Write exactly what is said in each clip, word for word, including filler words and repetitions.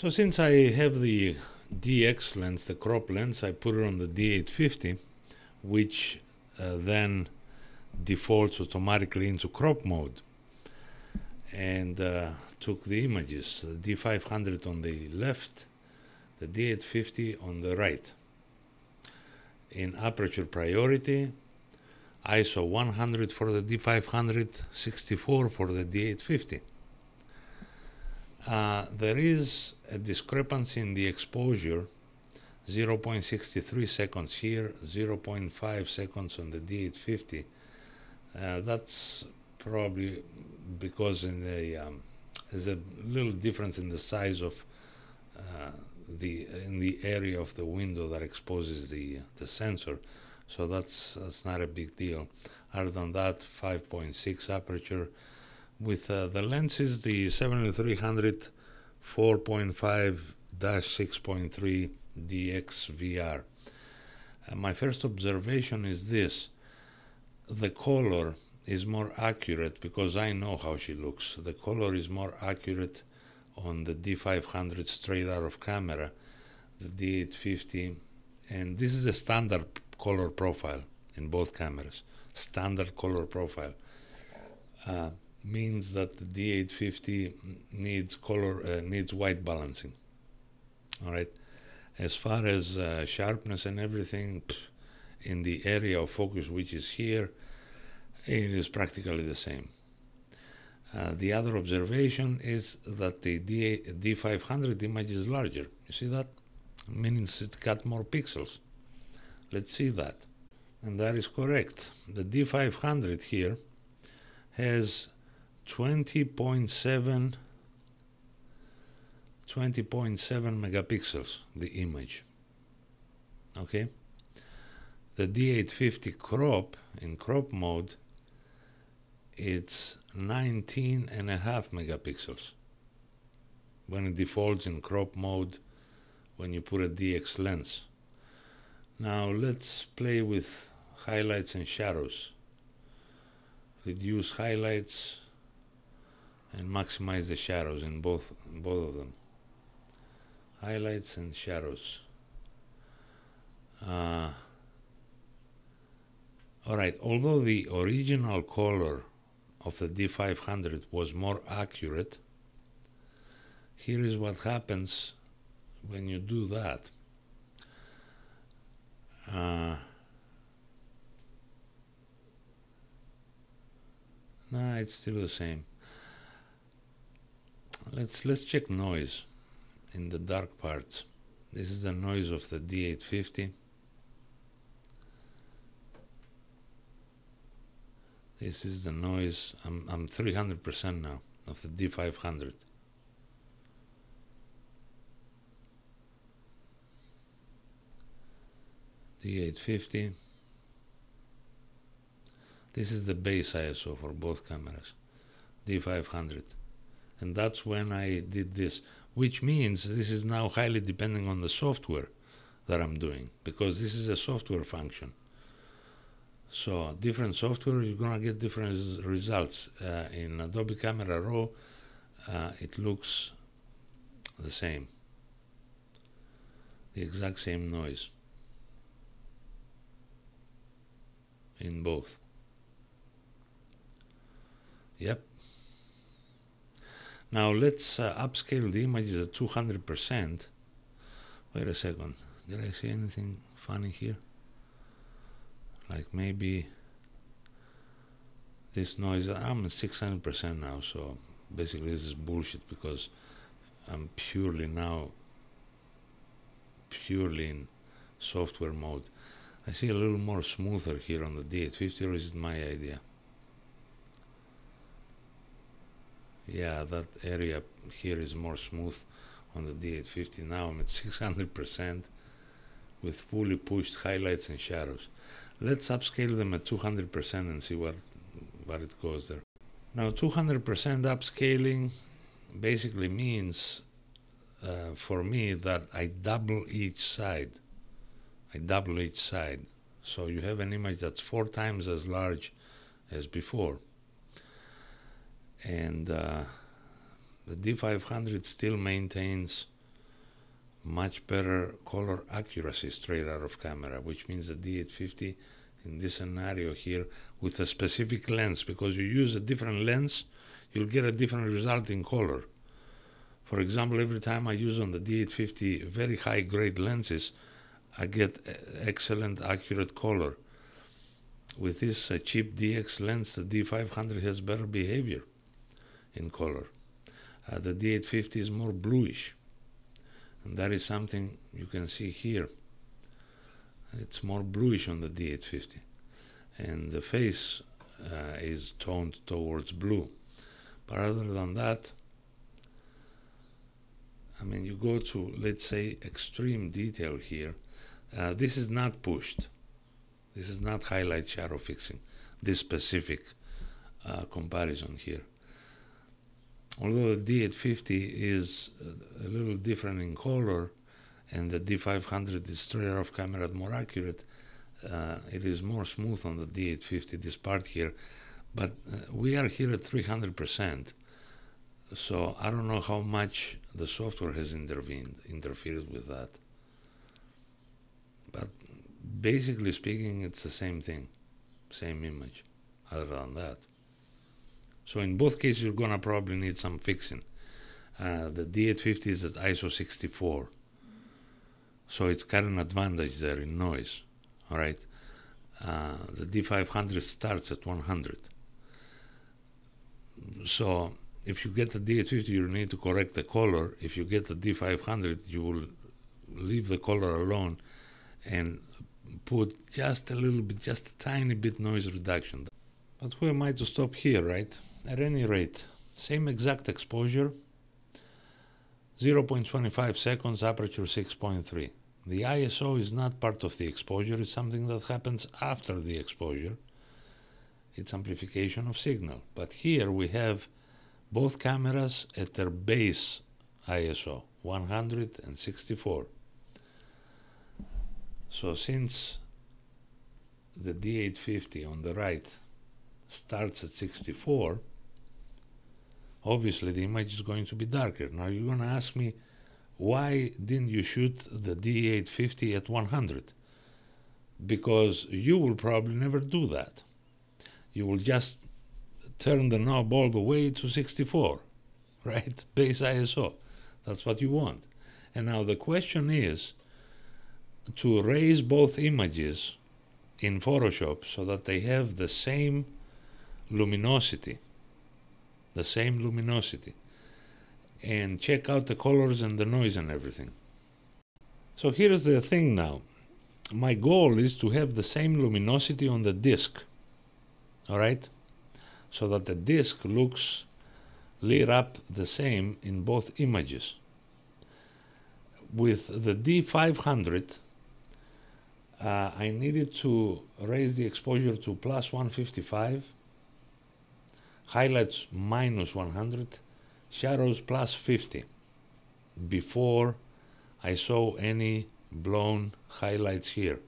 So since I have the D X lens, the crop lens, I put it on the D eight fifty, which uh, then defaults automatically into crop mode and uh, took the images, the D five hundred on the left, the D eight fifty on the right, in aperture priority, I S O one hundred for the D five hundred, sixty-four for the D eight fifty. Uh, there is a discrepancy in the exposure, zero point six three seconds here, zero point five seconds on the D eight fifty. Uh, that's probably because in the um, there's a little difference in the size of uh, the in the area of the window that exposes the the sensor, so that's that's not a big deal. Other than that, five point six aperture. With uh, the lenses, the seventy-three hundred four point five six point three D X V R. Uh, my first observation is this: the color is more accurate because I know how she looks. The color is more accurate on the D five hundred straight out of camera, the D eight fifty, and this is a standard color profile in both cameras. Standard color profile uh, means that the D eight fifty needs color uh, needs white balancing. All right. As far as uh, sharpness and everything, pff, in the area of focus, which is here, it is practically the same. Uh, the other observation is that the D five hundred image is larger. You see that? It means it got more pixels. Let's see that. And that is correct. The D five hundred here has twenty point seven megapixels, the image. Okay? The D eight fifty crop, in crop mode, it's nineteen and a half megapixels. When it defaults in crop mode, when you put a D X lens. Now let's play with highlights and shadows. Reduce highlights and maximize the shadows in both, in both of them. Highlights and shadows. Uh, Alright, although the original color of the D five hundred was more accurate, here is what happens when you do that. Uh, nah, it's still the same. Let's, let's check noise in the dark parts. This is the noise of the D eight fifty. This is the noise. I'm I'm three hundred percent now of the D five hundred. D eight fifty. This is the base I S O for both cameras. D five hundred. And that's when I did this, which means this is now highly depending on the software that I'm doing, because this is a software function. So different software, you're gonna get different results. Uh, in Adobe Camera Raw, uh, it looks the same, the exact same noise in both. Yep. Now let's uh, upscale the images at two hundred percent. Wait a second. Did I say anything funny here? Like maybe this noise, I'm at six hundred percent now, so basically this is bullshit because I'm purely now, purely in software mode. I see a little more smoother here on the D eight fifty, or is it my idea? Yeah, that area here is more smooth on the D eight fifty. Now I'm at six hundred percent with fully pushed highlights and shadows. Let's upscale them at two hundred percent and see what, what it goes there. Now two hundred percent upscaling basically means uh, for me that I double each side. I double each side. So you have an image that's four times as large as before. And uh, the D five hundred still maintains much better color accuracy straight out of camera, which means the D eight fifty in this scenario here with a specific lens, because you use a different lens, you'll get a different result in color. For example, every time I use on the D eight fifty very high grade lenses, I get excellent accurate color. With this uh, cheap D X lens, the D five hundred has better behavior in color. Uh, the D eight fifty is more bluish, and that is something you can see here. It's more bluish on the D eight fifty, and the face uh, is toned towards blue. But other than that, I mean, you go to, let's say, extreme detail here. Uh, this is not pushed. This is not highlight shadow fixing, this specific uh, comparison here. Although the D eight fifty is a little different in color, and the D five hundred is straight off camera more accurate, uh, it is more smooth on the D eight fifty, this part here. But uh, we are here at three hundred percent, so I don't know how much the software has intervened, interfered with that. But basically speaking, it's the same thing, same image, other than that. So in both cases, you're gonna probably need some fixing. Uh, the D eight fifty is at I S O sixty-four, so it's got an advantage there in noise, all right? Uh, the D five hundred starts at one hundred. So if you get the D eight fifty, you need to correct the color. If you get the D five hundred, you will leave the color alone and put just a little bit, just a tiny bit noise reduction. But who am I to stop here, right? At any rate, same exact exposure, zero point two five seconds, aperture six point three. The I S O is not part of the exposure, it's something that happens after the exposure. It's amplification of signal. But here we have both cameras at their base I S O, one hundred and sixty-four. So since the D eight fifty on the right starts at sixty-four, obviously the image is going to be darker. Now you're going to ask me, why didn't you shoot the D eight fifty at one hundred? Because you will probably never do that. You will just turn the knob all the way to sixty-four, right? Base I S O. That's what you want. And now the question is, to raise both images in Photoshop so that they have the same luminosity, the same luminosity, and check out the colors and the noise and everything. So here's the thing now. My goal is to have the same luminosity on the disk, all right? So that the disk looks lit up the same in both images. With the D five hundred, Uh, I needed to raise the exposure to plus one fifty-five, highlights minus one hundred, shadows plus fifty, before I saw any blown highlights here.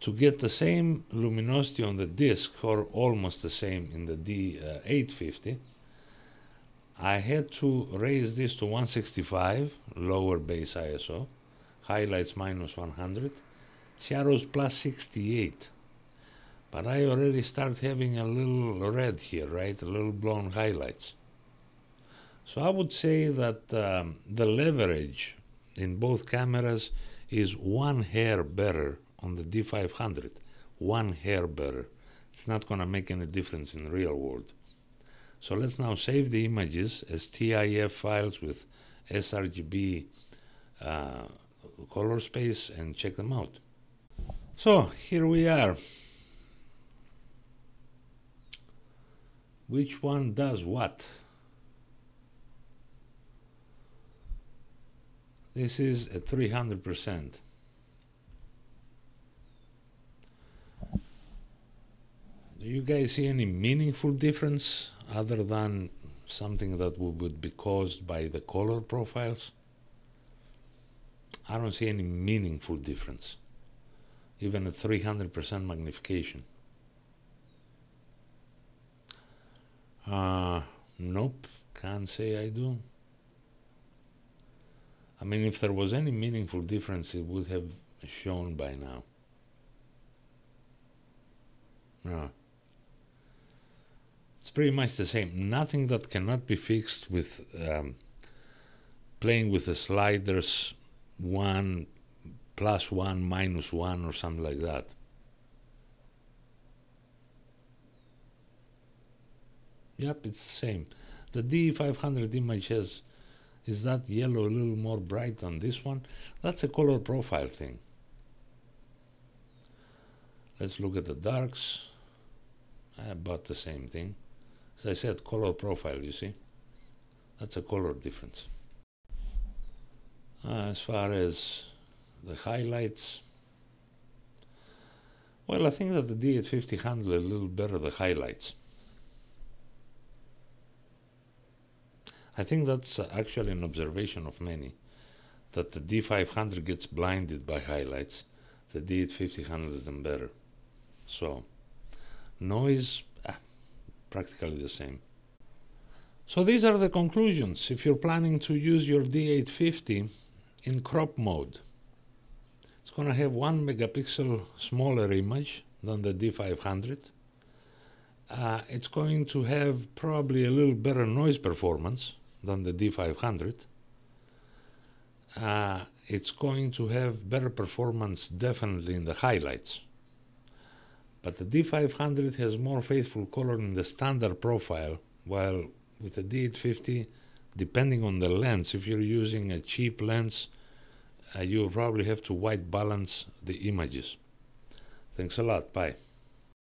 To get the same luminosity on the disk, or almost the same in the D eight fifty, I had to raise this to one sixty-five, lower base I S O, highlights minus one hundred, shadows plus sixty-eight. But I already start having a little red here, right? A little blown highlights. So I would say that um, the leverage in both cameras is one hair better on the D five hundred. One hair better. It's not going to make any difference in the real world. So let's now save the images as T I F files with sRGB uh, color space and check them out. So here we are. Which one does what? This is a three hundred percent. Do you guys see any meaningful difference other than something that would be caused by the color profiles? I don't see any meaningful difference, even at three hundred percent magnification. Uh, nope, can't say I do. I mean, if there was any meaningful difference, it would have shown by now. No. It's pretty much the same. Nothing that cannot be fixed with um, playing with the sliders, one, plus one, minus one, or something like that. Yep, it's the same. The D five hundred image has, is that yellow a little more bright than this one? That's a color profile thing. Let's look at the darks. About the same thing. As I said, color profile, you see? That's a color difference. Uh, as far as the highlights, well, I think that the D eight fifty handled a little better the highlights. I think that's actually an observation of many, that the D five hundred gets blinded by highlights. The D eight fifty handles them better. So, noise, ah, practically the same. So these are the conclusions if you're planning to use your D eight fifty in crop mode. It's going to have one megapixel smaller image than the D five hundred. Uh, it's going to have probably a little better noise performance than the D five hundred. Uh, it's going to have better performance definitely in the highlights. But the D five hundred has more faithful color in the standard profile, while with the D eight fifty, depending on the lens, if you're using a cheap lens, uh, you'll probably have to white balance the images. Thanks a lot. Bye.